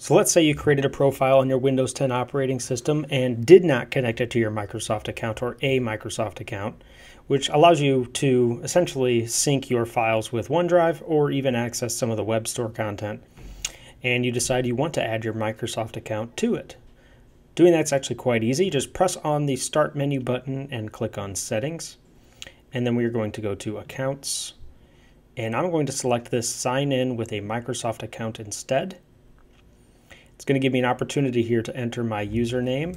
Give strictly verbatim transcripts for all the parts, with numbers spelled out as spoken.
So let's say you created a profile on your Windows ten operating system and did not connect it to your Microsoft account or a Microsoft account, which allows you to essentially sync your files with OneDrive or even access some of the Web Store content. And you decide you want to add your Microsoft account to it. Doing that's actually quite easy. Just press on the Start menu button and click on Settings. And then we are going to go to Accounts. And I'm going to select this Sign in with a Microsoft account instead. It's going to give me an opportunity here to enter my username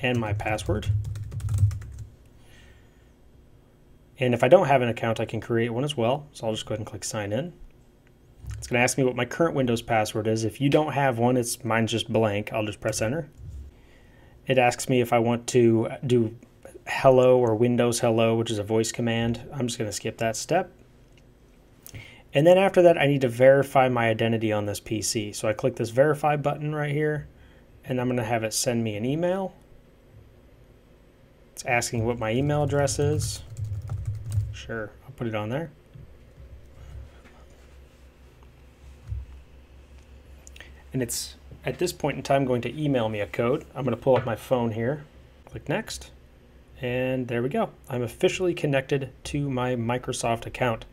and my password. And if I don't have an account, I can create one as well. So I'll just go ahead and click Sign in. It's going to ask me what my current Windows password is. If you don't have one, it's mine's just blank. I'll just press Enter. It asks me if I want to do Hello or Windows Hello, which is a voice command. I'm just going to skip that step. And then after that, I need to verify my identity on this P C. So I click this verify button right here, and I'm going to have it send me an email. It's asking what my email address is. Sure, I'll put it on there. And it's at this point in time going to email me a code. I'm going to pull up my phone here, click Next. And there we go. I'm officially connected to my Microsoft account.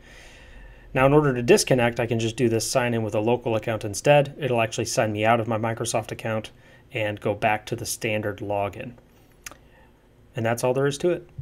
Now, in order to disconnect, I can just do this sign in with a local account instead. It'll actually sign me out of my Microsoft account and go back to the standard login. And that's all there is to it.